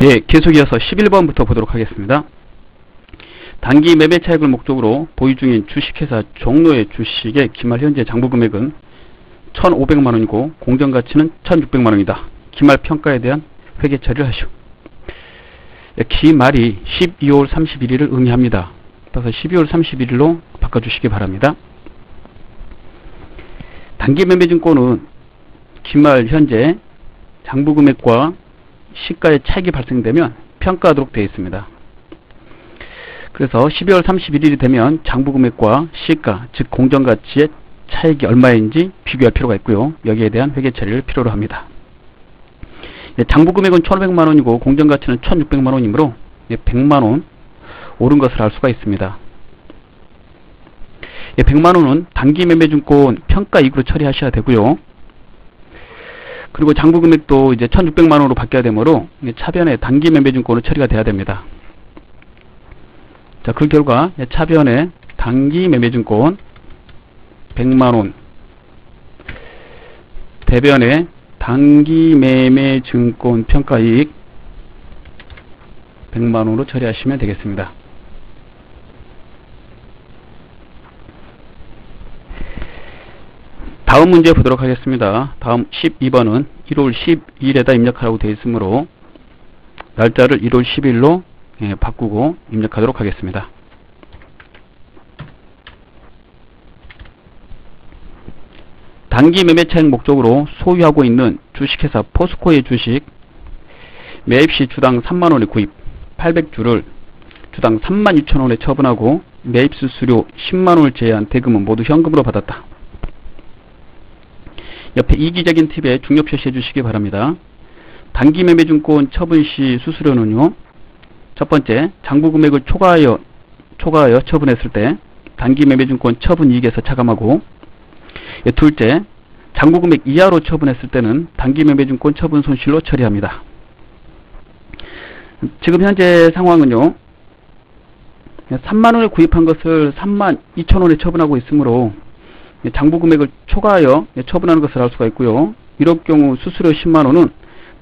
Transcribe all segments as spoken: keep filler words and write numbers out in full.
예, 계속 이어서 십일 번부터 보도록 하겠습니다. 단기 매매 차익을 목적으로 보유 중인 주식회사 종로의 주식의 기말 현재 장부 금액은 천오백만 원이고 공정가치는 천육백만 원이다. 기말 평가에 대한 회계 처리를 하시오. 예, 기말이 십이월 삼십일일을 의미합니다. 따라서 십이월 삼십일일로 바꿔주시기 바랍니다. 단기 매매 증권은 기말 현재 장부 금액과 시가의 차익이 발생되면 평가하도록 되어 있습니다. 그래서 십이월 삼십일일이 되면 장부금액과 시가, 즉 공정가치의 차익이 얼마인지 비교할 필요가 있고요. 여기에 대한 회계처리를 필요로 합니다. 장부금액은 천오백만 원이고 공정가치는 천육백만 원이므로 백만 원 오른 것을 알 수가 있습니다. 백만 원은 단기매매증권 평가 이익으로 처리하셔야 되고요. 그리고 장부 금액도 이제 천육백만 원으로 바뀌어야 되므로 차변에 단기 매매증권으로 처리가 돼야 됩니다. 자, 그 결과 차변에 단기 매매증권 백만 원, 대변에 단기 매매증권 평가이익 백만 원으로 처리하시면 되겠습니다. 다음 문제 보도록 하겠습니다. 다음 십이 번은 일월 십이일에다 입력하라고 되어 있으므로 날짜를 일월 십일로 예, 바꾸고 입력하도록 하겠습니다. 단기 매매차익 목적으로 소유하고 있는 주식회사 포스코의 주식 매입시 주당 삼만 원의 구입 팔백 주를 주당 삼만 이천 원에 처분하고 매입 수수료 십만 원을 제외한 대금은 모두 현금으로 받았다. 옆에 이기적인 팁에 중요 표시해 주시기 바랍니다. 단기 매매증권 처분 시 수수료는요. 첫 번째, 장부 금액을 초과하여 초과하여 처분했을 때 단기 매매증권 처분 이익에서 차감하고, 둘째, 장부 금액 이하로 처분했을 때는 단기 매매증권 처분 손실로 처리합니다. 지금 현재 상황은요. 삼만 원을 구입한 것을 삼만 이천 원에 처분하고 있으므로 장부 금액을 초과하여 처분하는 것을 알 수가 있고요. 이럴 경우 수수료 십만 원은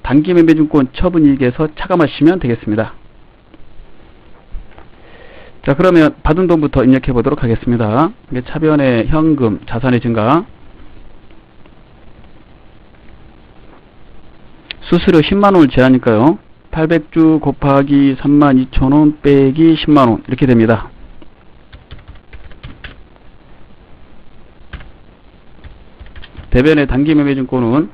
단기 매매증권 처분 이익에서 차감하시면 되겠습니다. 자, 그러면 받은 돈부터 입력해 보도록 하겠습니다. 차변의 현금, 자산의 증가, 수수료 십만 원을 제하니까요. 팔백 주 곱하기 삼만 이천 원 빼기 십만 원 이렇게 됩니다. 대변의 단기 매매증권은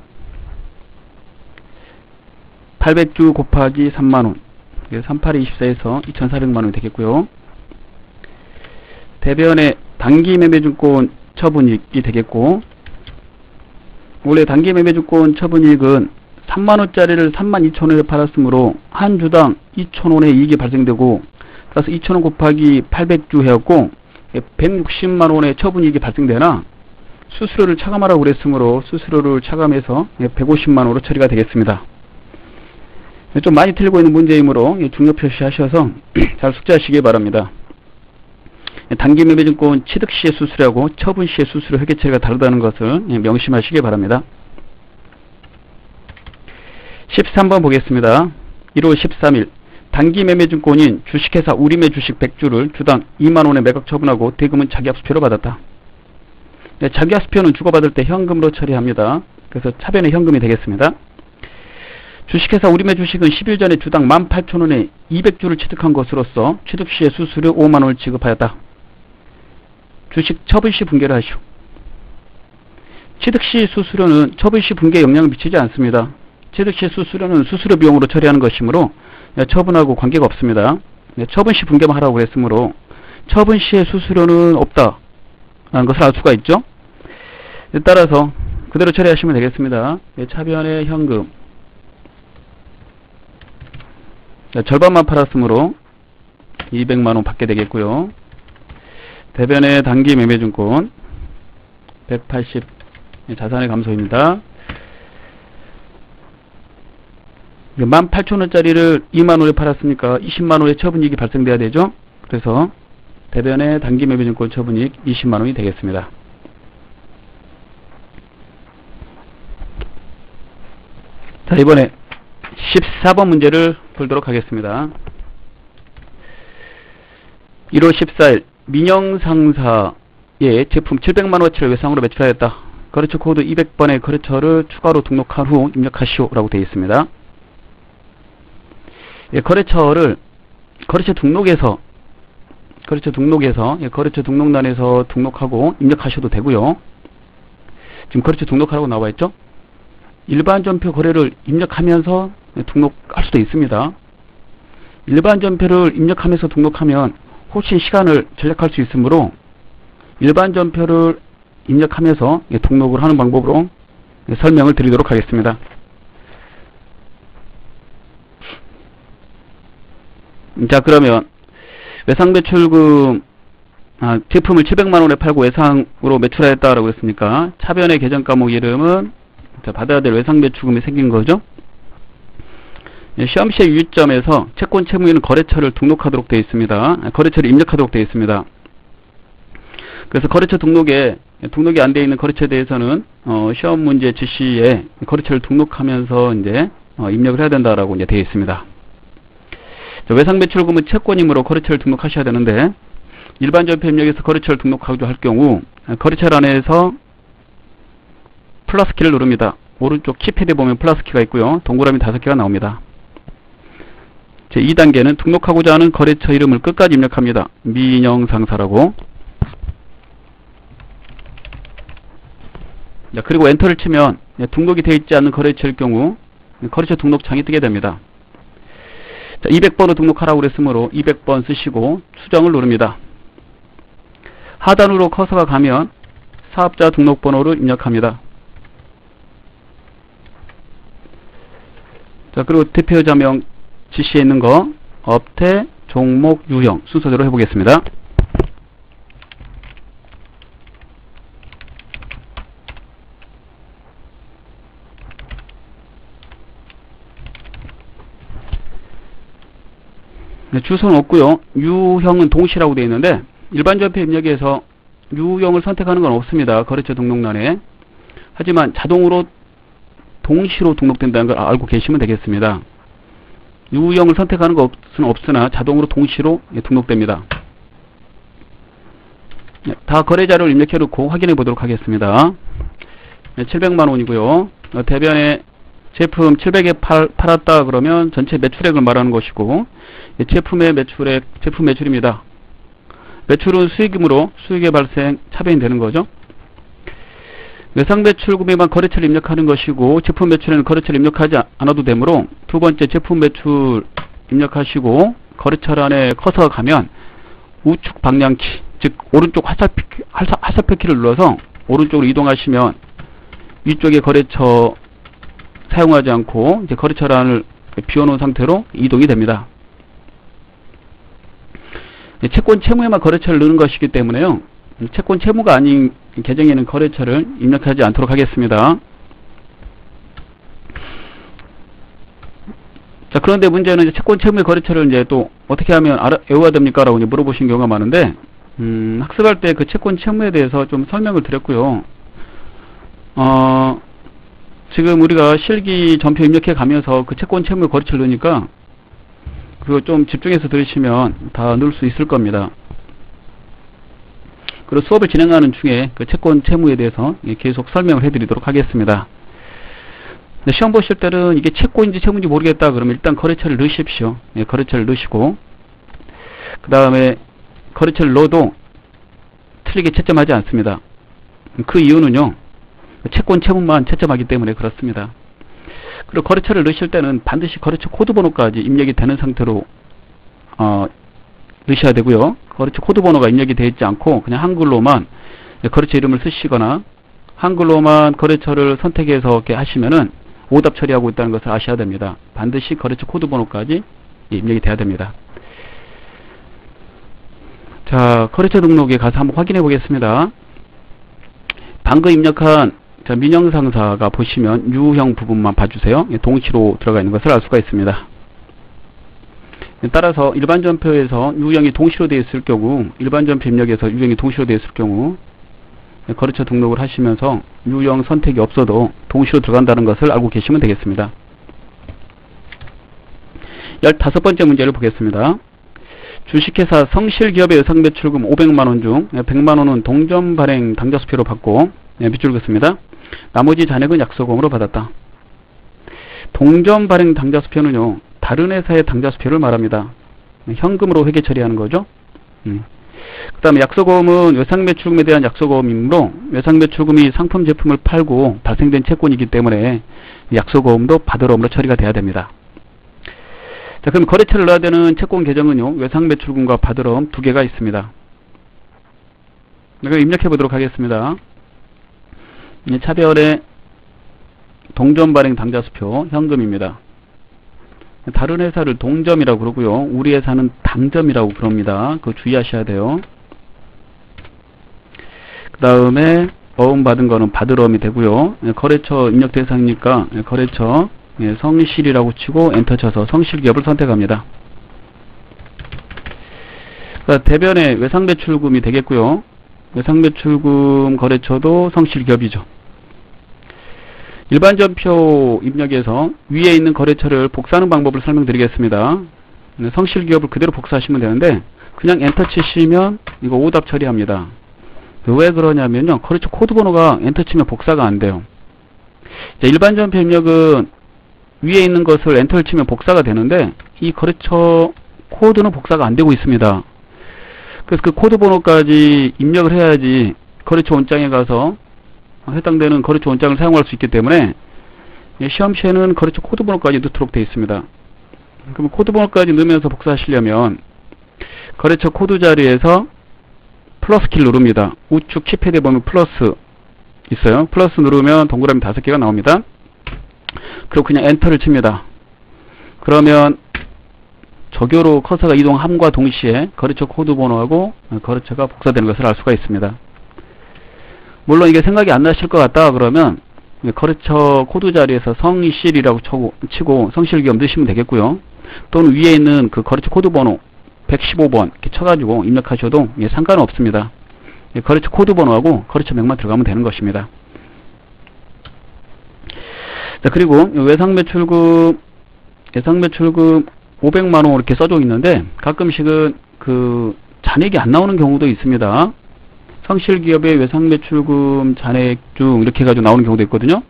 팔백 주 곱하기 삼만 원, 삼십팔에 이십사에서 이천사백만 원이 되겠고요. 대변의 단기 매매증권 처분이익이 되겠고, 원래 단기 매매증권 처분이익은 삼만 원짜리를 삼만 이천 원에 팔았으므로 한 주당 이천 원의 이익이 발생되고, 따라서 이천 원 곱하기 팔백 주 해였고 백육십만 원의 처분이익이 발생되나 수수료를 차감하라고 그랬으므로 수수료를 차감해서 백오십만 원으로 처리가 되겠습니다. 좀 많이 틀리고 있는 문제이므로 중요 표시하셔서 잘 숙지하시기 바랍니다. 단기 매매증권 취득 시의 수수료하고 처분 시의 수수료 회계 처리가 다르다는 것을 명심하시기 바랍니다. 십삼 번 보겠습니다. 일월 십삼일 단기 매매증권인 주식회사 우림의 주식 백 주를 주당 이만 원에 매각 처분하고 대금은 자기합수표로 받았다. 네, 자기합수표는 주고받을 때 현금으로 처리합니다. 그래서 차변의 현금이 되겠습니다. 주식회사 우림의 주식은 십 일 전에 주당 만 팔천 원에 이백 주를 취득한 것으로서 취득 시에 수수료 오만 원을 지급하였다. 주식 처분 시 분계를 하시오. 취득 시 수수료는 처분 시 분계에 영향을 미치지 않습니다. 취득 시 수수료는 수수료 비용으로 처리하는 것이므로 처분하고 관계가 없습니다. 처분 시 분계만 하라고 했으므로 처분 시에 수수료는 없다 라는 것을 알 수가 있죠. 따라서 그대로 처리하시면 되겠습니다. 차변의 현금, 절반만 팔았으므로 이백만 원 받게 되겠고요. 대변의 단기 매매증권 백팔십, 자산의 감소입니다. 만 팔천 원짜리를 이만 원에 팔았으니까 이십만 원의 처분이익이 발생돼야 되죠. 그래서 대변의 단기 매매증권 처분이익 이십만 원이 되겠습니다. 자, 이번에 십사 번 문제를 풀도록 하겠습니다. 일월 십사일 민영상사의 제품 칠백만 원어치를 외상으로 매출하였다. 거래처 코드 이백 번의 거래처를 추가로 등록한 후 입력하시오라고 되어 있습니다. 예, 거래처를 거래처 등록에서 거래처 등록에서 예, 거래처 등록란에서 등록하고 입력하셔도 되고요. 지금 거래처 등록하라고 나와 있죠? 일반 전표 거래를 입력하면서 등록할 수도 있습니다. 일반 전표를 입력하면서 등록하면 혹시 시간을 절약할 수 있으므로 일반 전표를 입력하면서 등록을 하는 방법으로 설명을 드리도록 하겠습니다. 자, 그러면 외상 매출금 아, 제품을 칠백만 원에 팔고 외상으로 매출하였다라고 했으니까 차변의 계정 과목 이름은 자, 받아야 될 외상 매출금이 생긴 거죠. 예, 시험시의 유의점에서 채권 채무인은 거래처를 등록하도록 되어 있습니다. 거래처를 입력하도록 되어 있습니다. 그래서 거래처 등록에 등록이 안 되어 있는 거래처에 대해서는 어, 시험 문제 지시에 거래처를 등록하면서 이제 어, 입력을 해야 된다라고 이제 되어 있습니다. 자, 외상 매출금은 채권이므로 거래처를 등록하셔야 되는데 일반 전표 입력에서 거래처를 등록하고자 할 경우 거래처란에서 플러스 키를 누릅니다. 오른쪽 키패드에 보면 플러스 키가 있고요. 동그라미 다섯 개가 나옵니다. 제이 단계는 등록하고자 하는 거래처 이름을 끝까지 입력합니다. 민영상사라고. 자, 그리고 엔터를 치면 등록이 되어 있지 않은 거래처일 경우 거래처 등록창이 뜨게 됩니다. 자, 이백 번으로 등록하라고 그랬으므로 이백 번 쓰시고 수정을 누릅니다. 하단으로 커서가 가면 사업자 등록번호를 입력합니다. 자, 그리고 대표자명 지시에 있는 거 업태, 종목, 유형 순서대로 해보겠습니다. 네, 주소는 없고요. 유형은 동시라고 되어 있는데 일반 전표 입력에서 유형을 선택하는 건 없습니다. 거래처 등록란에. 하지만 자동으로 동시로 등록된다는 걸 알고 계시면 되겠습니다. 유형을 선택하는 것은 없으나 자동으로 동시로 등록됩니다. 다 거래 자료를 입력해 놓고 확인해 보도록 하겠습니다. 칠백만 원이고요. 대변에 제품 칠백에 팔, 팔았다 그러면 전체 매출액을 말하는 것이고 제품의 매출액, 제품 매출입니다. 매출은 수익이므로 수익의 발생 차변이 되는 거죠. 외상 매출금액만 거래처를 입력하는 것이고 제품 매출에는 거래처를 입력하지 않아도 되므로 두 번째 제품 매출 입력하시고 거래처란에 커서가 가면 우측 방향키, 즉 오른쪽 화살표, 화살표 키를 눌러서 오른쪽으로 이동하시면 위쪽에 거래처 사용하지 않고 이제 거래처란을 비워놓은 상태로 이동이 됩니다. 채권 채무에만 거래처를 넣는 것이기 때문에요. 채권 채무가 아닌 계정에는 거래처를 입력하지 않도록 하겠습니다. 자, 그런데 문제는 이제 채권 채무의 거래처를 이제 또 어떻게 하면 알아, 외워야 됩니까? 라고 이제 물어보신 경우가 많은데, 음, 학습할 때 그 채권 채무에 대해서 좀 설명을 드렸고요. 어, 지금 우리가 실기 전표 입력해 가면서 그 채권 채무의 거래처를 넣으니까, 그거 좀 집중해서 들으시면 다 넣을 수 있을 겁니다. 그리고 수업을 진행하는 중에 그 채권 채무에 대해서 계속 설명을 해드리도록 하겠습니다. 시험 보실 때는 이게 채권인지 채무인지 모르겠다 그러면 일단 거래처를 넣으십시오. 예, 거래처를 넣으시고 그 다음에 거래처를 넣어도 틀리게 채점하지 않습니다. 그 이유는요, 채권 채무만 채점하기 때문에 그렇습니다. 그리고 거래처를 넣으실 때는 반드시 거래처 코드 번호까지 입력이 되는 상태로 어, 넣으셔야 되고요. 거래처 코드 번호가 입력이 되어 있지 않고 그냥 한글로만 거래처 이름을 쓰시거나 한글로만 거래처를 선택해서 이렇게 하시면은 오답 처리하고 있다는 것을 아셔야 됩니다. 반드시 거래처 코드 번호까지 입력이 돼야 됩니다. 자, 거래처 등록에 가서 한번 확인해 보겠습니다. 방금 입력한 자, 민영상사가 보시면 유형 부분만 봐주세요. 동시로 들어가 있는 것을 알 수가 있습니다. 따라서 일반 전표에서 유형이 동시로 되어 있을 경우, 일반 전표 입력에서 유형이 동시로 되어 있을 경우 거래처 등록을 하시면서 유형 선택이 없어도 동시로 들어간다는 것을 알고 계시면 되겠습니다. 열다섯 번째 문제를 보겠습니다. 주식회사 성실기업의 예상배출금 오백만 원 중 백만 원은 동전 발행 당좌수표로 받고 밑줄 긋습니다. 나머지 잔액은 약소금으로 받았다. 동전 발행 당좌수표는요, 다른 회사의 당좌수표를 말합니다. 현금으로 회계 처리하는 거죠. 음. 그 다음에 약소금은 외상매출금에 대한 약소금이므로 외상매출금이 상품 제품을 팔고 발생된 채권이기 때문에 약소금도 받으러움으로 처리가 돼야 됩니다. 자, 그럼 거래처를 넣어야 되는 채권 계정은요, 외상매출금과 받으러움 두 개가 있습니다. 그럼 입력해 보도록 하겠습니다. 차별의 동전 발행 당좌수표 현금입니다. 다른 회사를 동점이라고 그러고요, 우리 회사는 당점이라고 그럽니다. 그거 주의하셔야 돼요. 그 다음에 어음받은 거는 받으러움이 되고요, 거래처 입력 대상이니까 거래처 성실이라고 치고 엔터 쳐서 성실기업을 선택합니다. 대변에 외상배출금이 되겠고요, 외상배출금 거래처도 성실기업이죠. 일반전표 입력에서 위에 있는 거래처를 복사하는 방법을 설명드리겠습니다. 성실기업을 그대로 복사하시면 되는데 그냥 엔터 치시면 이거 오답 처리합니다. 왜 그러냐면요, 거래처 코드 번호가 엔터 치면 복사가 안 돼요. 자, 일반전표 입력은 위에 있는 것을 엔터를 치면 복사가 되는데 이 거래처 코드는 복사가 안 되고 있습니다. 그래서 그 코드 번호까지 입력을 해야지 거래처 원장에 가서 해당되는 거래처 원장을 사용할 수 있기 때문에 시험시에는 거래처 코드번호까지 넣도록 되어 있습니다. 그럼 코드번호까지 넣으면서 복사하시려면 거래처 코드 자리에서 플러스 키를 누릅니다. 우측 키패드에 보면 플러스 있어요. 플러스 누르면 동그라미 다섯 개가 나옵니다. 그리고 그냥 엔터를 칩니다. 그러면 저교로 커서가 이동함과 동시에 거래처 코드번호하고 거래처가 복사되는 것을 알 수가 있습니다. 물론 이게 생각이 안 나실 것 같다 그러면 거래처 코드 자리에서 성실이라고 치고 성실기업 넣으시면 되겠고요, 또는 위에 있는 그 거래처 코드 번호 백십오 번 이렇게 쳐가지고 입력하셔도 상관은 없습니다. 거래처 코드 번호하고 거래처 명만 들어가면 되는 것입니다. 자, 그리고 외상매출금 예상매출금 오백만 원 이렇게 써져 있는데 가끔씩은 그 잔액이 안 나오는 경우도 있습니다. 성실기업의 외상매출금 잔액 중 이렇게 해가지고 나오는 경우도 있거든요.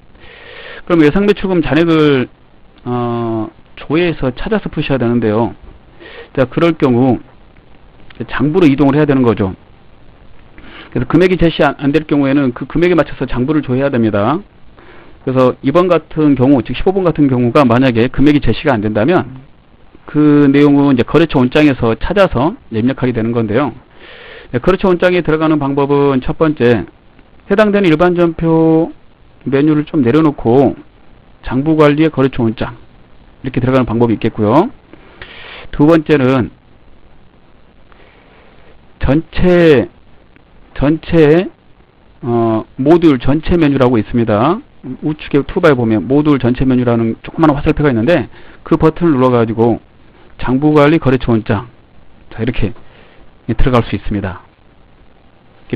그럼 외상매출금 잔액을 어, 조회해서 찾아서 푸셔야 되는데요, 자, 그럴 경우 장부로 이동을 해야 되는 거죠. 그래서 금액이 제시 안 될 경우에는 그 금액에 맞춰서 장부를 조회해야 됩니다. 그래서 이번 같은 경우, 즉 십오 번 같은 경우가 만약에 금액이 제시가 안 된다면 그 내용은 이제 거래처 원장에서 찾아서 입력하게 되는 건데요, 거래처 원장에 들어가는 방법은 첫 번째, 해당되는 일반전표 메뉴를 좀 내려놓고 장부관리의 거래처 원장 이렇게 들어가는 방법이 있겠고요. 두 번째는 전체 전체 어, 모듈 전체 메뉴라고 있습니다. 우측에 투바에 보면 모듈 전체 메뉴라는 조그마한 화살표가 있는데 그 버튼을 눌러가지고 장부관리 거래처 원장, 자, 이렇게 들어갈 수 있습니다.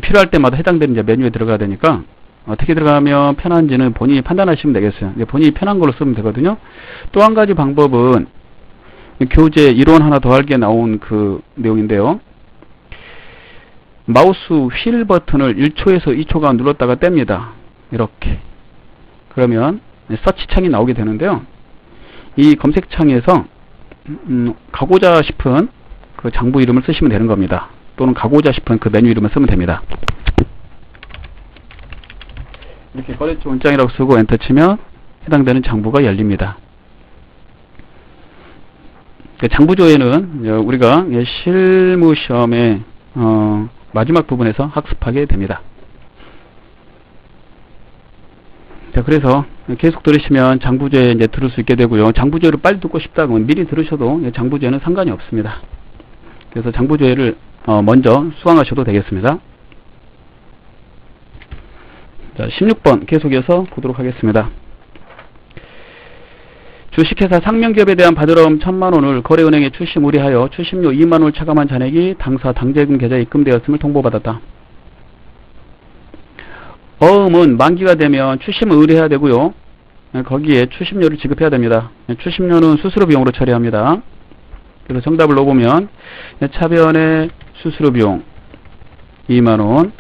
필요할 때마다 해당되는 메뉴에 들어가야 되니까 어떻게 들어가면 편한지는 본인이 판단하시면 되겠어요. 본인이 편한 걸로 쓰면 되거든요. 또 한 가지 방법은 교재 일원 하나 더하기에 나온 그 내용인데요, 마우스 휠 버튼을 일 초에서 이 초간 눌렀다가 뗍니다. 이렇게. 그러면 서치 창이 나오게 되는데요, 이 검색창에서 음, 가고자 싶은 그 장부 이름을 쓰시면 되는 겁니다. 또는 가고자 싶은 그 메뉴 이름을 쓰면 됩니다. 이렇게 거래처 원장이라고 쓰고 엔터 치면 해당되는 장부가 열립니다. 장부 조회는 우리가 실무 시험의 어 마지막 부분에서 학습하게 됩니다. 자, 그래서 계속 들으시면 장부조회 이제 들을 수 있게 되고요, 장부조회를 빨리 듣고 싶다 그러면 미리 들으셔도 장부조회는 상관이 없습니다. 그래서 장부조회를 먼저 수강하셔도 되겠습니다. 자, 십육 번 계속해서 보도록 하겠습니다. 주식회사 상명기업에 대한 받으러움 천만 원을 거래은행에 출시 무리하여 출시료 이만 원을 차감한 잔액이 당사 당재금 계좌에 입금되었음을 통보받았다. 어음은 만기가 되면 출시를 의뢰해야 되고요, 거기에 출시료를 지급해야 됩니다. 출시료는 수수료 비용으로 처리합니다. 그래서 정답을 넣어보면 차변의 수수료 비용 이만 원,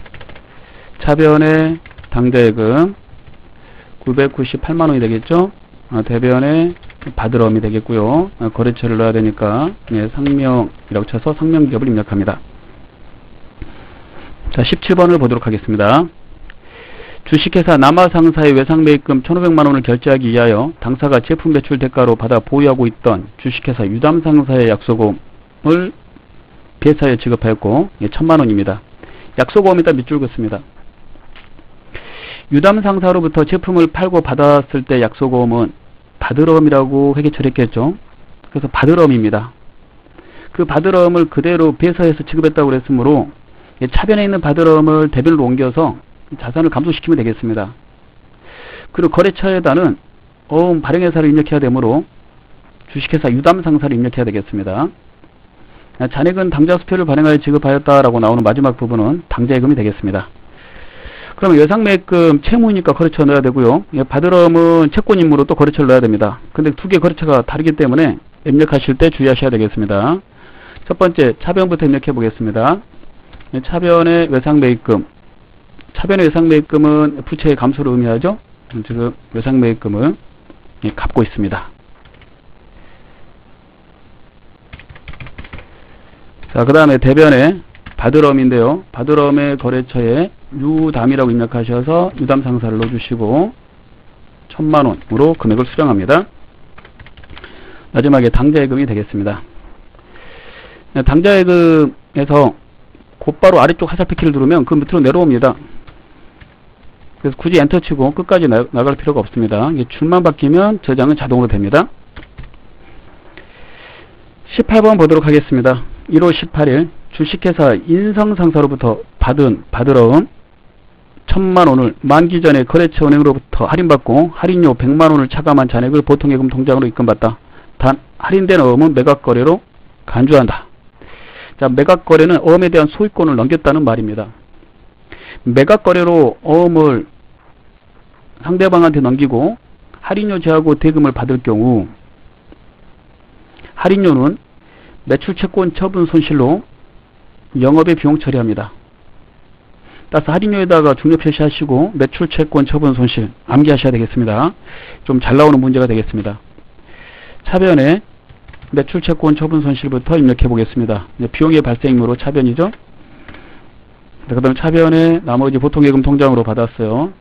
차변의 당대금 구백구십팔만 원이 되겠죠. 아, 대변의 받으러움이 되겠고요. 아, 거래처를 넣어야 되니까 예, 상명이라고 쳐서 상명기업을 입력합니다. 자, 십칠 번을 보도록 하겠습니다. 주식회사 남아상사의 외상매입금 천오백만 원을 결제하기 위하여 당사가 제품 배출 대가로 받아 보유하고 있던 주식회사 유담상사의 약소금을 배사에 지급하였고 예, 천만 원입니다. 약소금이 딱 밑줄 긋습니다. 유담상사로부터 제품을 팔고 받았을 때 약소금은 받으러움이라고 회계 처리했겠죠. 그래서 받으러움입니다. 그 받으러움을 그대로 배서해서 지급했다고 그랬으므로 차변에 있는 받으러움을 대변으로 옮겨서 자산을 감소시키면 되겠습니다. 그리고 거래처에다는 어음 발행회사를 입력해야 되므로 주식회사 유담상사를 입력해야 되겠습니다. 잔액은 당좌수표를 발행하여 지급하였다라고 나오는 마지막 부분은 당좌예금이 되겠습니다. 그럼 외상매입금 채무이니까 거래처 넣어야 되고요. 예, 받으러움은 채권임으로 또 거래처를 넣어야 됩니다. 근데 두 개 거래처가 다르기 때문에 입력하실 때 주의하셔야 되겠습니다. 첫 번째 차변부터 입력해 보겠습니다. 예, 차변의 외상매입금. 차변의 외상매입금은 부채의 감소를 의미하죠. 지금 외상매입금을 예, 갚고 있습니다. 자, 그 다음에 대변의 받으러움인데요. 받으러움의 거래처에 유담이라고 입력하셔서 유담상사를 넣어주시고 천만 원으로 금액을 수령합니다. 마지막에 당좌예금이 되겠습니다. 당좌예금에서 곧바로 아래쪽 화살표키를 누르면 그 밑으로 내려옵니다. 그래서 굳이 엔터치고 끝까지 나갈 필요가 없습니다. 이게 줄만 바뀌면 저장은 자동으로 됩니다. 십팔 번 보도록 하겠습니다. 일월 십팔일 주식회사 인성상사로부터 받은 받으러운 천만 원을 만기 전에 거래처 은행으로부터 할인받고 할인료 백만 원을 차감한 잔액을 보통예금 통장으로 입금받다. 단 할인된 어음은 매각거래로 간주한다. 자, 매각거래는 어음에 대한 소유권을 넘겼다는 말입니다. 매각거래로 어음을 상대방한테 넘기고 할인료 제하고 대금을 받을 경우 할인료는 매출채권 처분 손실로 영업의 비용 처리합니다. 따라서 할인료에다가 중요 표시하시고 매출채권 처분 손실 암기하셔야 되겠습니다. 좀 잘 나오는 문제가 되겠습니다. 차변에 매출채권 처분 손실부터 입력해 보겠습니다. 비용의 발생이므로 차변이죠. 그 다음 차변에 나머지 보통예금 통장으로 받았어요.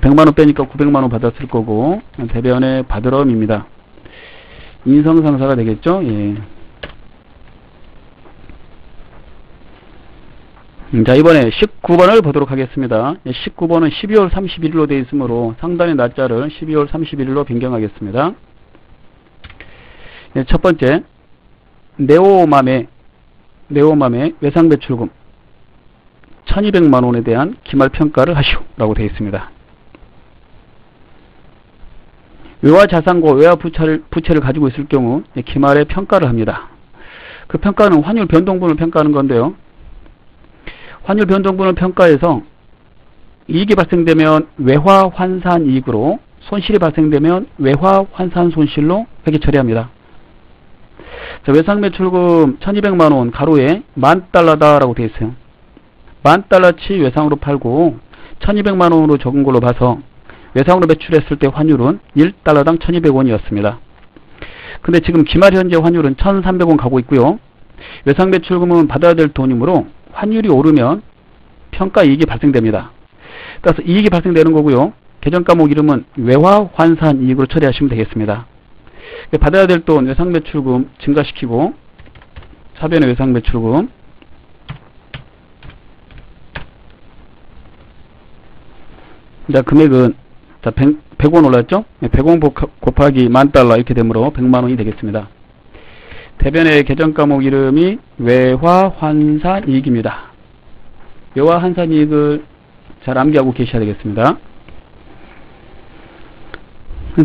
백만 원 빼니까 구백만 원 받았을 거고 대변에 받으러움입니다. 인성상사가 되겠죠. 예. 자, 이번에 십구 번을 보도록 하겠습니다. 십구 번은 십이월 삼십일일로 되어 있으므로 상단의 날짜를 십이월 삼십일일로 변경하겠습니다. 첫 번째, 네오맘의, 네오맘의 외상배출금 천이백만 원에 대한 기말평가를 하시오라고 되어 있습니다. 외화자산과 외화부채를 부채를 가지고 있을 경우 기말에 평가를 합니다. 그 평가는 환율 변동분을 평가하는 건데요. 환율 변동분을 평가해서 이익이 발생되면 외화 환산 이익으로, 손실이 발생되면 외화 환산 손실로 회계 처리합니다. 자, 외상 매출금 천이백만 원 가로에 만 달러다라고 되어 있어요. 만 달러치 외상으로 팔고 천이백만 원으로 적은 걸로 봐서 외상으로 매출했을 때 환율은 일 달러당 천이백 원이었습니다. 근데 지금 기말 현재 환율은 천삼백 원 가고 있고요. 외상 매출금은 받아야 될 돈이므로 환율이 오르면 평가 이익이 발생됩니다. 따라서 이익이 발생되는 거고요. 계정 과목 이름은 외화 환산 이익으로 처리하시면 되겠습니다. 받아야 될 돈 외상 매출금 증가시키고 차변의 외상 매출금 자, 금액은 자, 백 원 올랐죠? 백 원 곱하기 만 달러 이렇게 되므로 백만 원이 되겠습니다. 대변의 계정 과목 이름이 외화환산이익입니다. 외화환산이익을 잘 암기하고 계셔야 되겠습니다.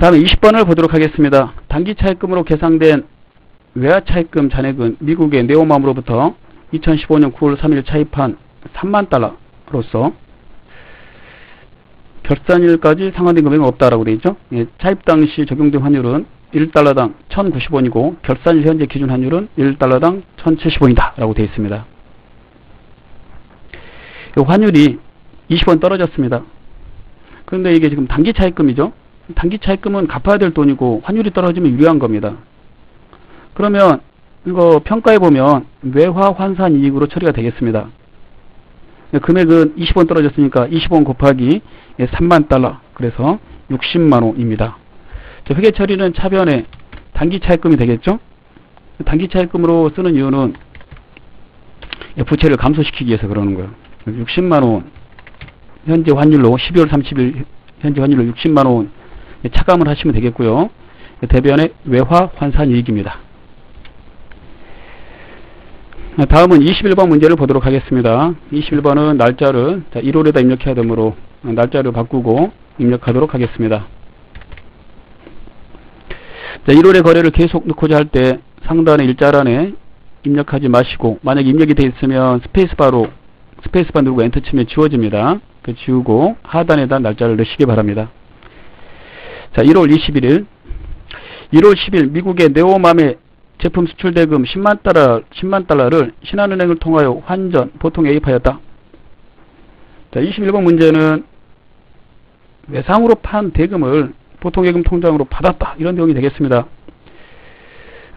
다음에 이십 번을 보도록 하겠습니다. 단기차입금으로 계상된 외화차입금 잔액은 미국의 네오맘으로부터 이천십오년 구월 삼일 차입한 삼만 달러로서 결산일까지 상환된 금액은 없다라고 되어 있죠. 예, 차입 당시 적용된 환율은 일 달러당 천구십 원이고 결산일 현재 기준 환율은 일 달러당 천칠십 원이다 라고 되어 있습니다. 이 환율이 이십 원 떨어졌습니다. 그런데 이게 지금 단기 차입금이죠. 단기 차입금은 갚아야 될 돈이고 환율이 떨어지면 유리한 겁니다. 그러면 이거 평가해 보면 외화 환산 이익으로 처리가 되겠습니다. 금액은 이십 원 떨어졌으니까 이십 원 곱하기 삼만 달러, 그래서 육십만 원입니다. 회계 처리는 차변에 단기 차입금이 되겠죠. 단기 차입금으로 쓰는 이유는 부채를 감소시키기 위해서 그러는 거예요. 육십만 원 현재 환율로 십이월 삼십일 현재 환율로 육십만 원 차감을 하시면 되겠고요. 대변의 외화 환산 이익입니다. 다음은 이십일 번 문제를 보도록 하겠습니다. 이십일 번은 날짜를 일월에다 입력해야 되므로 날짜를 바꾸고 입력하도록 하겠습니다. 일월에 거래를 계속 넣고자 할 때 상단의 일자란에 입력하지 마시고, 만약 입력이 되어 있으면 스페이스바로 스페이스바 누르고 엔터 치면 지워집니다. 그 지우고 하단에다 날짜를 넣으시기 바랍니다. 자, 일월 이십일일, 일월 십일 미국의 네오맘의 제품 수출 대금 십만 달러를 신한은행을 통하여 환전 보통 매입하였다. 자, 이십일 번 문제는 외상으로 판 대금을 보통예금 통장으로 받았다, 이런 내용이 되겠습니다.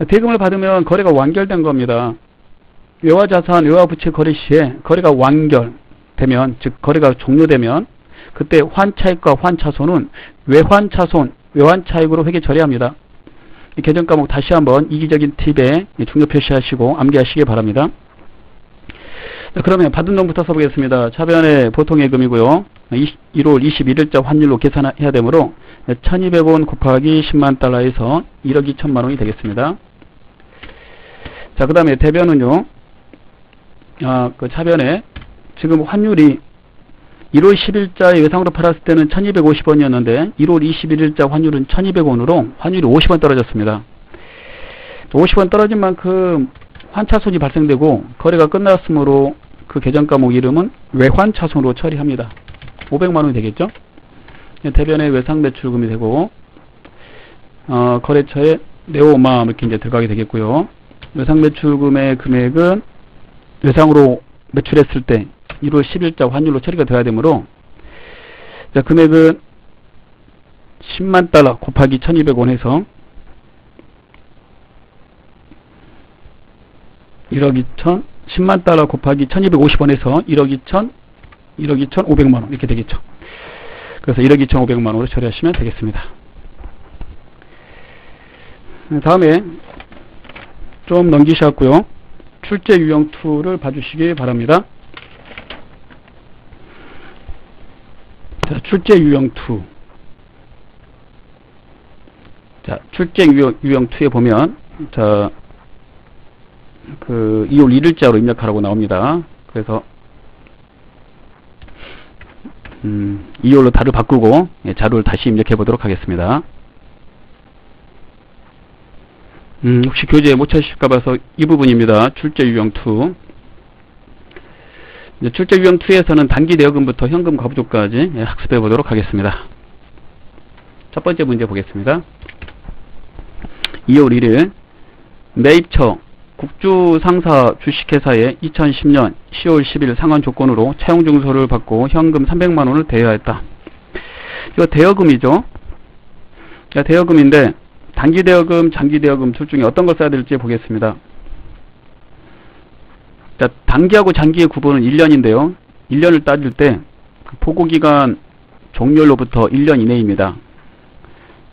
대금을 받으면 거래가 완결된 겁니다. 외화자산, 외화부채 거래 시에 거래가 완결되면, 즉 거래가 종료되면 그때 환차익과 환차손은 외환차손, 외환차익으로 회계 처리합니다. 이 계정 과목 다시 한번 이기적인 팁에 중요 표시하시고 암기하시기 바랍니다. 자, 그러면 받은 돈부터 써보겠습니다. 차변에 보통예금이고요. 일월 이십일일자 환율로 계산해야 되므로 천이백 원 곱하기 십만 달러에서 일억 이천만 원이 되겠습니다. 자, 그 다음에 대변은요, 아, 그 차변에 지금 환율이 일월 십일자에 외상으로 팔았을 때는 천이백오십 원이었는데 일월 이십일일자 환율은 천이백 원으로 환율이 오십 원 떨어졌습니다. 오십 원 떨어진 만큼 환차손이 발생되고 거래가 끝났으므로 그 계정 과목 이름은 외환차손으로 처리합니다. 오백만 원이 되겠죠. 대변에 외상 대출금이 되고, 어, 거래처에 네오맘 이렇게 이제 들어가게 되겠고요. 외상 매출금의 금액은 외상으로 매출했을 때 일월 십일자 환율로 처리가 되어야 되므로, 자, 금액은 십만 달러 곱하기 천이백 원 해서 일억 이천, 십만 달러 곱하기 천이백오십 원 해서 일억 이천, 일억 이천오백만 원 이렇게 되겠죠. 그래서 일억 이천오백만 원으로 처리하시면 되겠습니다. 다음에 좀 넘기셨고요. 출제 유형 이를 봐주시기 바랍니다. 자, 출제 유형 이. 자, 출제 유형, 유형 이에 보면, 자, 그, 이월 일일자로 입력하라고 나옵니다. 그래서, 음, 이월로 달을 바꾸고, 예, 자료를 다시 입력해 보도록 하겠습니다. 음, 혹시 교재에 못 찾으실까 봐서 이 부분입니다. 출제 유형 이. 이제 출제 유형 이에서는 단기 대여금부터 현금 거부조까지 예, 학습해 보도록 하겠습니다. 첫 번째 문제 보겠습니다. 이월 일일 매입처 국주 상사 주식회사의 이천십년 시월 십일 상환 조건으로 채용증서를 받고 현금 삼백만 원을 대여했다. 이거 대여금이죠. 자, 대여금인데 단기 대여금, 장기 대여금 둘 중에 어떤 걸 써야 될지 보겠습니다. 자, 단기하고 장기의 구분은 일 년인데요. 일 년을 따질 때 보고기간 종료로부터 일 년 이내입니다.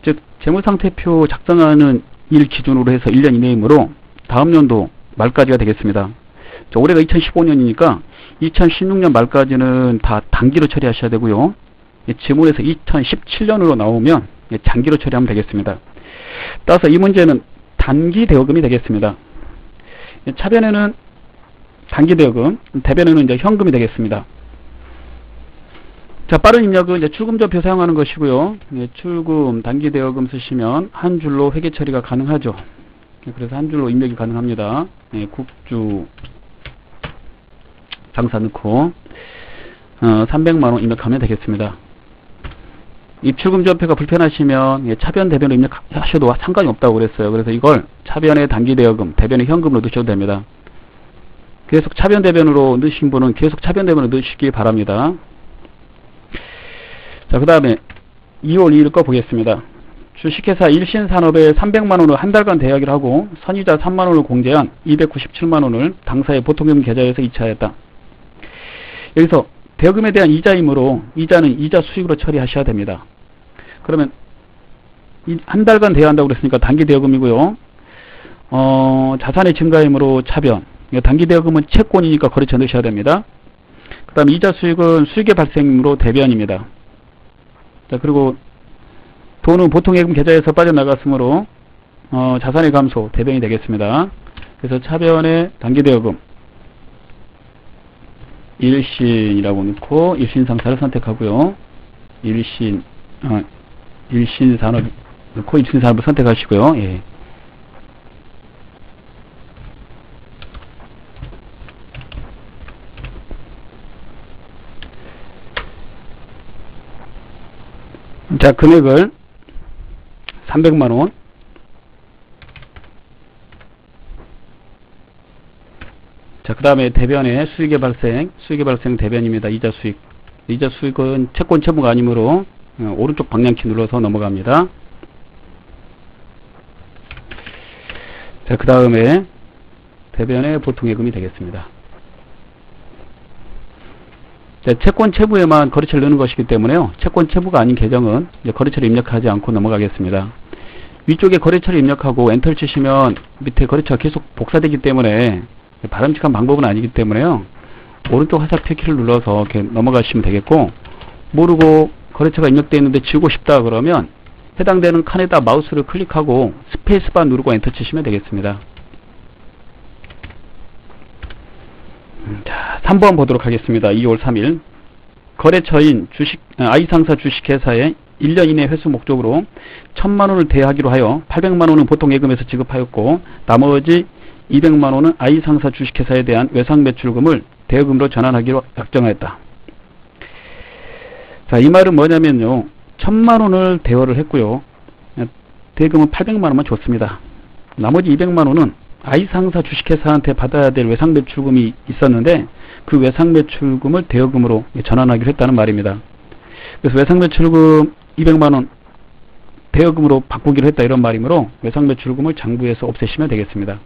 즉 재무상태표 작성하는 일 기준으로 해서 일 년 이내이므로 다음 연도 말까지가 되겠습니다. 자, 올해가 이천십오년이니까 이천십육년 말까지는 다 단기로 처리하셔야 되고요. 예, 지문에서 이천십칠년으로 나오면 예, 장기로 처리하면 되겠습니다. 따라서 이 문제는 단기 대여금이 되겠습니다. 차변에는 단기 대여금, 대변에는 이제 현금이 되겠습니다. 자, 빠른 입력은 이제 출금조표 사용하는 것이고요. 예, 출금, 단기 대여금 쓰시면 한 줄로 회계 처리가 가능하죠. 예, 그래서 한 줄로 입력이 가능합니다. 예, 국주 장사 넣고 어, 삼백만 원 입력하면 되겠습니다. 입출금 전표가 불편하시면 예, 차변 대변을 입력하셔도 상관이 없다고 그랬어요. 그래서 이걸 차변의 단기 대여금, 대변의 현금으로 넣으셔도 됩니다. 계속 차변 대변으로 넣으신 분은 계속 차변 대변으로 넣으시기 바랍니다. 자, 그 다음에 이월 이일 거 보겠습니다. 주식회사 일신산업에 삼백만 원을 한 달간 대여하기로 하고 선이자 삼만 원을 공제한 이백구십칠만 원을 당사의 보통금 계좌에서 이체하였다. 여기서 대여금에 대한 이자이므로 이자는 이자 수익으로 처리하셔야 됩니다. 그러면 한 달간 대여한다고 그랬으니까 단기 대여금이고요. 어, 자산의 증가이므로 차변. 단기 대여금은 채권이니까 거래처 넣으셔야 됩니다. 그 다음 이자 수익은 수익의 발생이므로 대변입니다. 자, 그리고 돈은 보통 예금 계좌에서 빠져나갔으므로 어, 자산의 감소, 대변이 되겠습니다. 그래서 차변의 단기 대여금 일신이라고 넣고 일신상사를 선택하고요. 일신 어, 일신산업 넣고 일신산업을 선택하시고요. 예. 자, 금액을 삼백만 원 자, 그 다음에 대변에 수익의 발생, 수익의 발생 대변입니다. 이자 수익. 이자 수익은 채권 채무가 아니므로 오른쪽 방향키 눌러서 넘어갑니다. 자, 그 다음에 대변에 보통 예금이 되겠습니다. 자, 채권 채무에만 거래처를 넣는 것이기 때문에요. 채권 채무가 아닌 계정은 이제 거래처를 입력하지 않고 넘어가겠습니다. 위쪽에 거래처를 입력하고 엔터를 치시면 밑에 거래처가 계속 복사되기 때문에 바람직한 방법은 아니기 때문에요. 오른쪽 화살표 키를 눌러서 이렇게 넘어가시면 되겠고, 모르고 거래처가 입력되어 있는데 지우고 싶다 그러면 해당되는 칸에다 마우스를 클릭하고 스페이스바 누르고 엔터 치시면 되겠습니다. 자, 삼 번 보도록 하겠습니다. 이월 삼일 거래처인 주식 아이상사 주식회사에 일 년 이내 회수 목적으로 천만 원을 대여하기로 하여 팔백만 원은 보통 예금에서 지급하였고 나머지 이백만 원은 아이상사 주식회사에 대한 외상 매출금을 대여금으로 전환하기로 약정하였다. 자, 이 말은 뭐냐면요. 천만 원을 대여를 했고요. 대여금은 팔백만 원만 줬습니다. 나머지 이백만 원은 아이상사 주식회사한테 받아야 될 외상 매출금이 있었는데 그 외상 매출금을 대여금으로 전환하기로 했다는 말입니다. 그래서 외상 매출금 이백만 원 대여금으로 바꾸기로 했다 이런 말이므로 외상 매출금을 장부에서 없애시면 되겠습니다.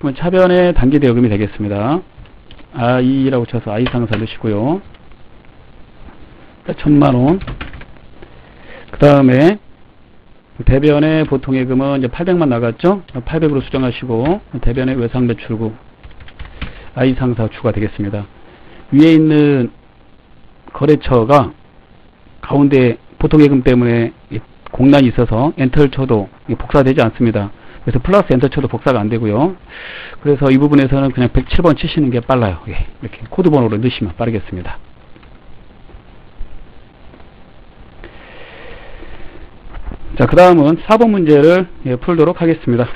그럼 차변의 단기 대여금이 되겠습니다. 아이라고 쳐서 아이상사 넣으시고요. 천만 원 그 다음에 대변의 보통 예금은 이제 팔백만 나갔죠? 팔백으로 수정하시고 대변의 외상 매출금 아이상사 추가되겠습니다. 위에 있는 거래처가 가운데 보통 예금 때문에 공란이 있어서 엔터를 쳐도 복사되지 않습니다. 그래서 플러스 엔터 쳐도 복사가 안 되고요. 그래서 이 부분에서는 그냥 백칠 번 치시는 게 빨라요. 예, 이렇게 코드 번호를 넣으시면 빠르겠습니다. 자, 그 다음은 사 번 문제를 예, 풀도록 하겠습니다.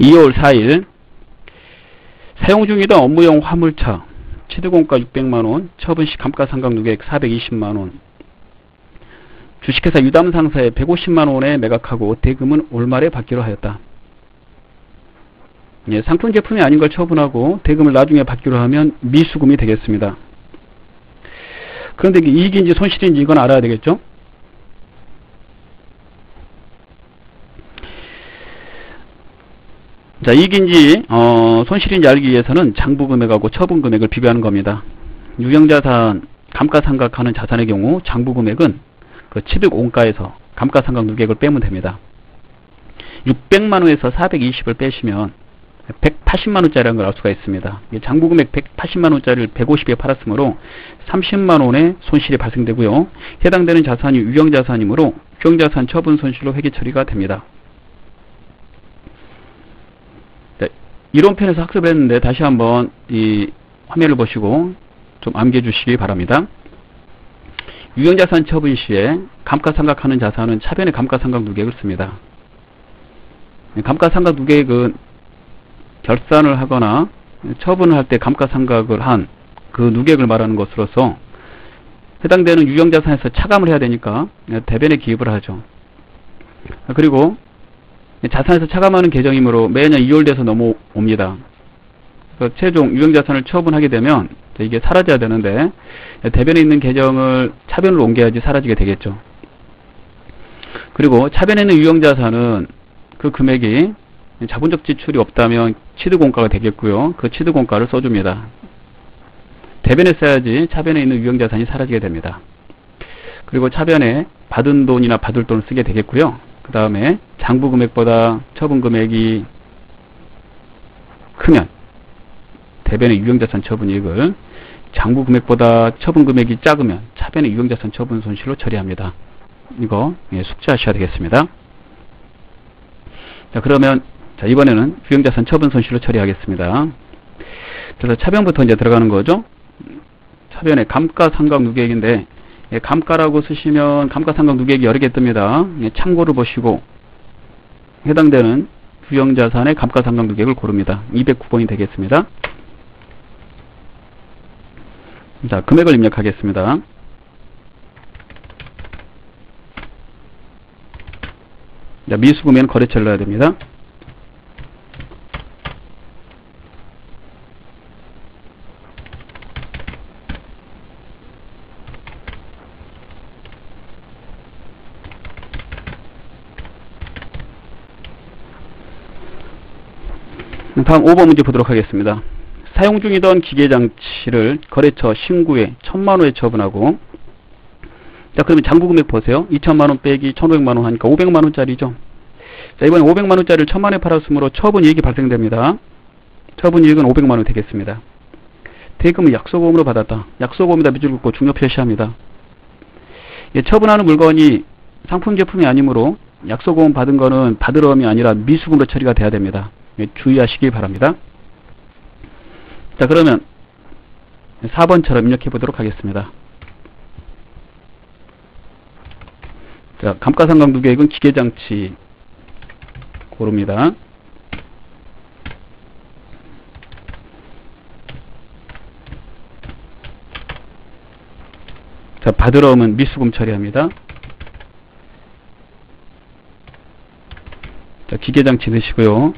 이월 사일 사용 중이던 업무용 화물차 취득원가 육백만 원, 처분시 감가상각누계액 사백이십만 원, 주식회사 유담상사에 백오십만 원에 매각하고 대금은 올말에 받기로 하였다. 예, 상품 제품이 아닌 걸 처분하고 대금을 나중에 받기로 하면 미수금이 되겠습니다. 그런데 이게 이익인지 손실인지 이건 알아야 되겠죠? 자, 이익인지 어, 손실인지 알기 위해서는 장부금액하고 처분금액을 비교하는 겁니다. 유형자산, 감가상각하는 자산의 경우 장부금액은 그 취득원가에서 감가상각누계액을 빼면 됩니다. 육백만 원에서 사백이십을 빼시면 백팔십만 원짜리라는 걸 알 수가 있습니다. 장부금액 백팔십만 원짜리를 백오십에 팔았으므로 삼십만 원의 손실이 발생되고요. 해당되는 자산이 유형자산이므로 유형자산 처분 손실로 회계 처리가 됩니다. 네, 이론편에서 학습했는데 다시 한번 이 화면을 보시고 좀 암기해주시기 바랍니다. 유형자산 처분 시에 감가상각하는 자산은 차변의 감가상각 누계액을 씁니다. 감가상각 누계액은 결산을 하거나 처분을 할 때 감가상각을 한 그 누객을 말하는 것으로서 해당되는 유형자산에서 차감을 해야 되니까 대변에 기입을 하죠. 그리고 자산에서 차감하는 계정이므로 매년 이월 돼서 넘어옵니다. 그래서 최종 유형자산을 처분하게 되면 이게 사라져야 되는데 대변에 있는 계정을 차변으로 옮겨야지 사라지게 되겠죠. 그리고 차변에 있는 유형자산은 그 금액이 자본적 지출이 없다면 취득공가가 되겠고요. 그 취득공가를 써줍니다. 대변에 써야지 차변에 있는 유형자산이 사라지게 됩니다. 그리고 차변에 받은 돈이나 받을 돈을 쓰게 되겠고요. 그 다음에 장부금액보다 처분금액이 크면 대변의 유형자산 처분이익을, 장부금액보다 처분금액이 작으면 차변의 유형자산 처분 손실로 처리합니다. 이거 숙지하셔야 되겠습니다. 자, 그러면 자, 이번에는 유형자산 처분 손실로 처리하겠습니다. 그래서 차변부터 이제 들어가는 거죠. 차변에 감가상각 누계액인데 예, 감가라고 쓰시면 감가상각 누계액이 여러 개 뜹니다. 예, 참고를 보시고 해당되는 유형자산의 감가상각 누계액을 고릅니다. 이백구 번이 되겠습니다. 자, 금액을 입력하겠습니다. 자, 미수금에는 거래처를 넣어야 됩니다. 다음 오 번 문제 보도록 하겠습니다. 사용 중이던 기계장치를 거래처 신고에 천만 원에 처분하고, 자, 그러면 장부금액 보세요. 이천만 원 빼기 천오백만 원 하니까 오백만 원짜리죠. 자, 이번에 오백만 원짜리를 천만 원에 팔았으므로 처분이익이 발생됩니다. 처분이익은 오백만 원 되겠습니다. 대금은 약소보험으로 받았다. 약소보험에다 밑줄 긋고 중요 표시합니다. 예, 처분하는 물건이 상품 제품이 아니므로 약소보험 받은 거는 받으러음이 아니라 미수금으로 처리가 돼야 됩니다. 예, 주의하시기 바랍니다. 자, 그러면 사 번처럼 입력해 보도록 하겠습니다. 자, 감가상각 누계액은 기계장치 고릅니다. 자, 받으러 오면 미수금 처리합니다. 자, 기계장치 넣으시고요.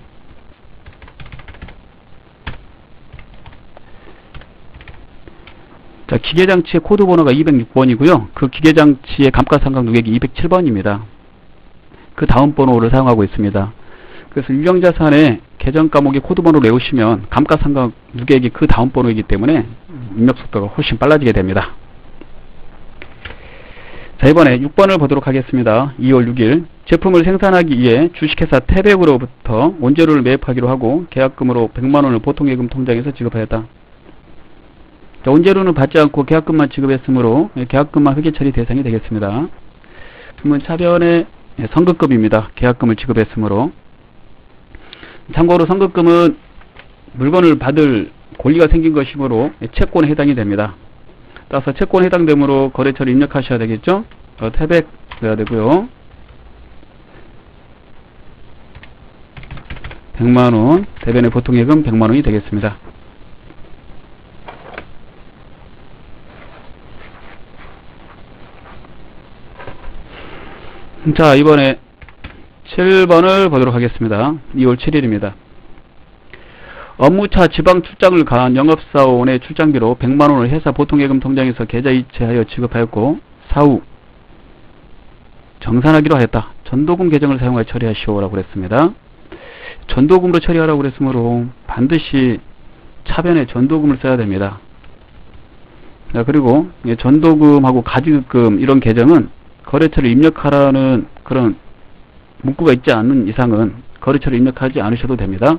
자, 기계장치의 코드 번호가 이백육 번이고요. 그 기계장치의 감가상각 누계액이 이백칠 번입니다. 그 다음 번호를 사용하고 있습니다. 그래서 유형자산의 계정 과목의 코드 번호를 외우시면 감가상각 누계액이 그 다음 번호이기 때문에 입력 속도가 훨씬 빨라지게 됩니다. 자, 이번에 육 번을 보도록 하겠습니다. 이월 육일 제품을 생산하기 위해 주식회사 태백으로부터 원재료를 매입하기로 하고 계약금으로 백만 원을 보통예금 통장에서 지급하였다. 자, 원재료는 받지 않고 계약금만 지급했으므로 계약금만 회계처리 대상이 되겠습니다. 그러면 차변의 선급금입니다. 계약금을 지급했으므로. 참고로 선급금은 물건을 받을 권리가 생긴 것이므로 채권에 해당이 됩니다. 따라서 채권에 해당되므로 거래처를 입력하셔야 되겠죠. 태백 넣어야 되고요. 백만 원, 대변의 보통예금 백만 원이 되겠습니다. 자, 이번에 칠 번을 보도록 하겠습니다. 이월 칠일입니다. 업무차 지방 출장을 가한 영업사원의 출장비로 백만 원을 회사 보통예금 통장에서 계좌이체하여 지급하였고, 사후 정산하기로 하였다. 전도금 계정을 사용하여 처리하시오 라고 그랬습니다. 전도금으로 처리하라고 그랬으므로 반드시 차변에 전도금을 써야 됩니다. 자, 그리고 전도금하고 가지급금 이런 계정은 거래처를 입력하라는 그런 문구가 있지 않는 이상은 거래처를 입력하지 않으셔도 됩니다.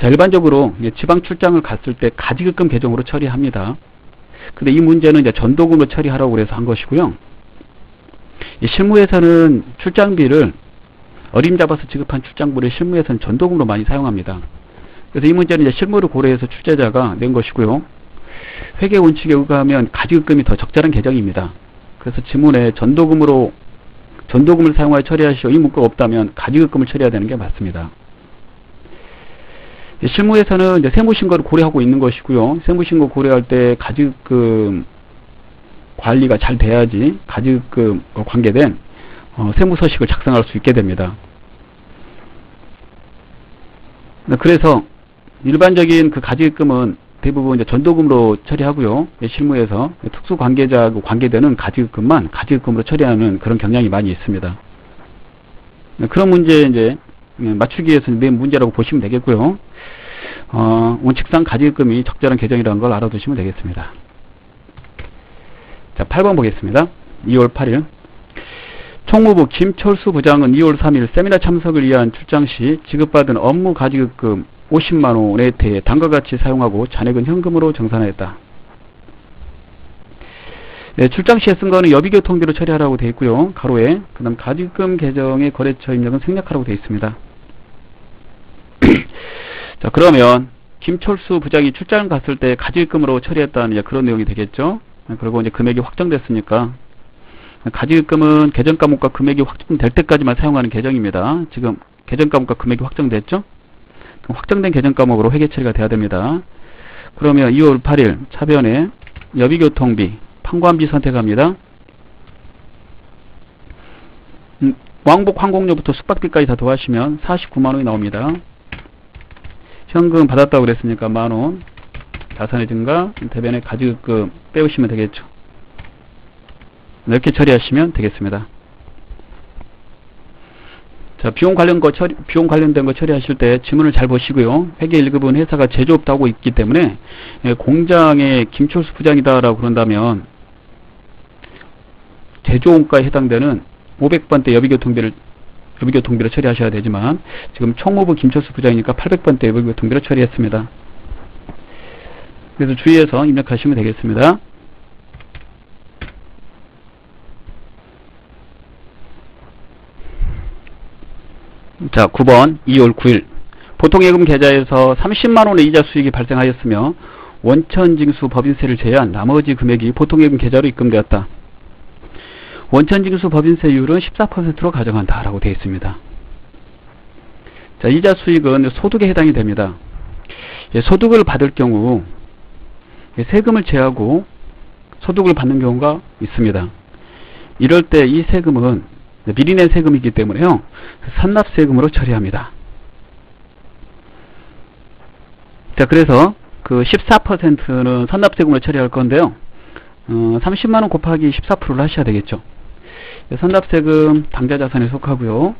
자, 일반적으로 지방 출장을 갔을 때 가지급금 계정으로 처리합니다. 근데 이 문제는 이제 전도금으로 처리하라고 그래서 한 것이고요. 실무에서는 출장비를 어림잡아서 지급한 출장비를 실무에서는 전도금으로 많이 사용합니다. 그래서 이 문제는 이제 실무를 고려해서 출제자가 낸 것이고요. 회계 원칙에 의하면 가지급금이 더 적절한 계정입니다. 그래서 지문에 전도금으로 전도금을 사용하여 처리하시오. 이 문구가 없다면 가지급금을 처리해야 되는 게 맞습니다. 실무에서는 이제 세무신고를 고려하고 있는 것이고요. 세무신고 고려할 때 가지급금 관리가 잘 돼야지 가지급금과 관계된 어, 세무서식을 작성할 수 있게 됩니다. 그래서 일반적인 그 가지급금은 대부분 이제 전도금으로 처리하고요. 실무에서 특수관계자하고 관계되는 가지급금만 가지급금으로 처리하는 그런 경향이 많이 있습니다. 그런 문제에 이제 맞추기 위해서는 네 문제라고 보시면 되겠고요. 어, 원칙상 가지급금이 적절한 계정이라는 걸 알아두시면 되겠습니다. 자, 팔 번 보겠습니다. 이월 팔일. 총무부 김철수 부장은 이월 삼일 세미나 참석을 위한 출장 시 지급받은 업무 가지급금 오십만 원에 대해 당과 같이 사용하고 잔액은 현금으로 정산하였다. 네, 출장 시에 쓴 거는 여비교통비로 처리하라고 되어 있고요. 가로에 그 다음 가지급금 계정의 거래처 입력은 생략하라고 되어 있습니다. 자, 그러면 김철수 부장이 출장 갔을 때 가지급금으로 처리했다는 그런 내용이 되겠죠. 그리고 이제 금액이 확정됐으니까 가지급금은 계정 과목과 금액이 확정될 때까지만 사용하는 계정입니다. 지금 계정 과목과 금액이 확정됐죠? 확정된 계정 과목으로 회계 처리가 돼야 됩니다. 그러면 이월 팔일 차변에 여비교통비, 판관비 선택합니다. 음, 왕복 항공료부터 숙박비까지 다 더하시면 사십구만 원이 나옵니다. 현금 받았다고 그랬으니까 만 원, 자산의 증가, 대변에 가지급금 빼오시면 되겠죠. 이렇게 처리하시면 되겠습니다. 자, 비용 관련 거 처리, 비용 관련된 거 처리하실 때 지문을 잘 보시고요. 회계 일 급은 회사가 제조업도 하고 있기 때문에 공장의 김철수 부장이다라고 그런다면 제조원가에 해당되는 오백 번대 여비교통비를 여비교통비로 처리하셔야 되지만 지금 총무부 김철수 부장이니까 팔백 번대 여비교통비로 처리했습니다. 그래서 주의해서 입력하시면 되겠습니다. 자, 구 번 이월 구일 보통예금 계좌에서 삼십만 원의 이자 수익이 발생하였으며 원천징수 법인세를 제외한 나머지 금액이 보통예금 계좌로 입금되었다. 원천징수 법인세율은 십사 퍼센트로 가정한다 라고 되어 있습니다. 자, 이자 수익은 소득에 해당이 됩니다. 예, 소득을 받을 경우 예, 세금을 제하고 소득을 받는 경우가 있습니다. 이럴 때 이 세금은 미리 낸 세금이기 때문에요. 산납세금으로 처리합니다. 자, 그래서 그 십사 퍼센트는 산납세금으로 처리할 건데요. 어, 삼십만 원 곱하기 십사 퍼센트를 하셔야 되겠죠. 산납세금 당좌자산에 속하고요.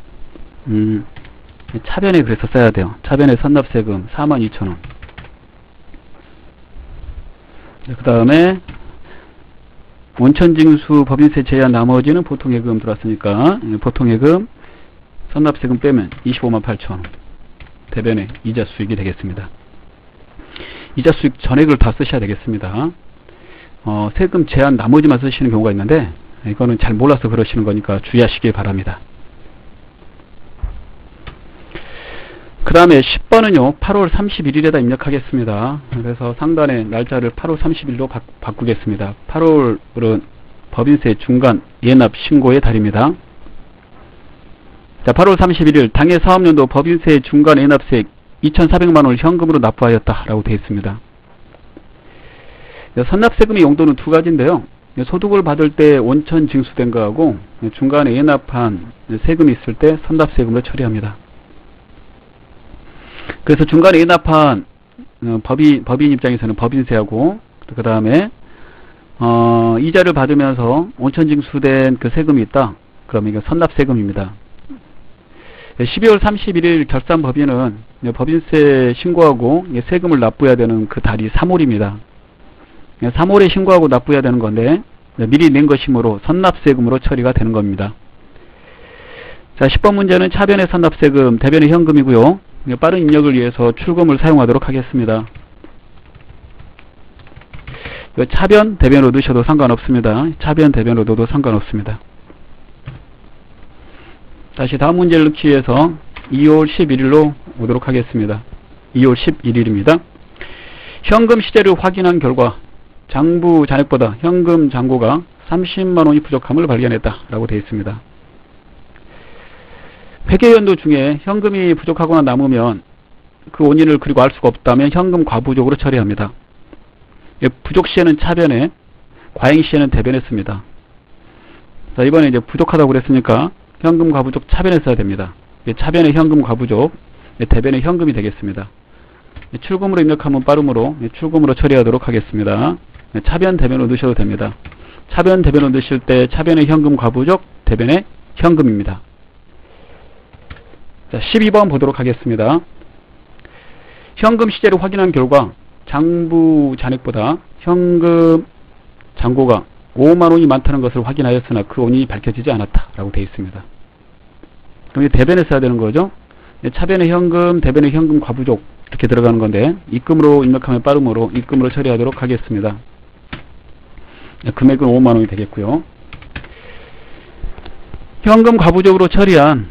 음, 차변에 그래서 써야 돼요. 차변에 산납세금 사만 이천 원. 그 다음에 원천징수 법인세 제외한 나머지는 보통예금 들어왔으니까 보통예금 선납세금 빼면 이십오만 팔천 원 대변에 이자 수익이 되겠습니다. 이자 수익 전액을 다 쓰셔야 되겠습니다. 어, 세금 제한 나머지만 쓰시는 경우가 있는데 이거는 잘 몰라서 그러시는 거니까 주의하시길 바랍니다. 그 다음에 십 번은요 팔월 삼십일일에다 입력하겠습니다. 그래서 상단에 날짜를 팔월 삼십일로 바, 바꾸겠습니다. 팔월은 법인세 중간 예납 신고의 달입니다. 자, 팔월 삼십일일 당해 사업연도 법인세 중간 예납세액 이천사백만 원을 현금으로 납부하였다 라고 되어 있습니다. 선납세금의 용도는 두 가지인데요. 소득을 받을 때 원천 징수된 거하고 중간에 예납한 세금이 있을 때 선납세금으로 처리합니다. 그래서 중간에 예납한 어, 법인, 법인 입장에서는 법인세하고 그 다음에 어, 이자를 받으면서 원천징수된 그 세금이 있다. 그러면 이거 선납세금입니다. 십이월 삼십일일 결산 법인은 법인세 신고하고 세금을 납부해야 되는 그 달이 삼월입니다. 삼월에 신고하고 납부해야 되는 건데 미리 낸 것이므로 선납세금으로 처리가 되는 겁니다. 자, 십 번 문제는 차변의 선납세금, 대변의 현금이고요. 빠른 입력을 위해서 출금을 사용하도록 하겠습니다. 차변, 대변으로 넣으셔도 상관없습니다. 차변, 대변으로 넣어도 상관없습니다. 다시 다음 문제를 넣기 위해서 이월 십일일로 오도록 하겠습니다. 이월 십일일입니다. 현금 시제를 확인한 결과 장부 잔액보다 현금 잔고가 삼십만 원이 부족함을 발견했다 라고 되어 있습니다. 회계 연도 중에 현금이 부족하거나 남으면 그 원인을 그리고 알 수가 없다면 현금 과부족으로 처리합니다. 부족 시에는 차변에, 과잉 시에는 대변했습니다. 자, 이번에 이제 부족하다고 그랬으니까 현금 과부족 차변에 써야 됩니다. 차변의 현금 과부족, 대변의 현금이 되겠습니다. 출금으로 입력하면 빠름으로 출금으로 처리하도록 하겠습니다. 차변 대변으로 넣으셔도 됩니다. 차변 대변으로 넣으실 때 차변의 현금 과부족, 대변의 현금입니다. 자, 십이 번 보도록 하겠습니다. 현금 시제를 확인한 결과 장부 잔액보다 현금 잔고가 오만 원이 많다는 것을 확인하였으나 그 원인이 밝혀지지 않았다 라고 되어 있습니다. 그럼 이제 대변에 써야 되는 거죠. 차변의 현금, 대변의 현금 과부족 이렇게 들어가는 건데 입금으로 입력하면 빠름으로 입금으로 처리하도록 하겠습니다. 금액은 오만 원이 되겠고요. 현금 과부족으로 처리한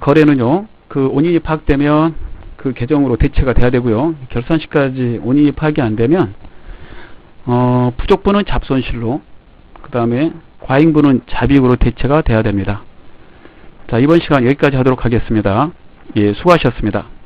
거래는요, 그 원인이 파악되면 그 계정으로 대체가 돼야 되고요. 결산시까지 원인이 파악이 안 되면 어, 부족분은 잡손실로, 그 다음에 과잉분은 자비익으로 대체가 돼야 됩니다. 자, 이번 시간 여기까지 하도록 하겠습니다. 예, 수고하셨습니다.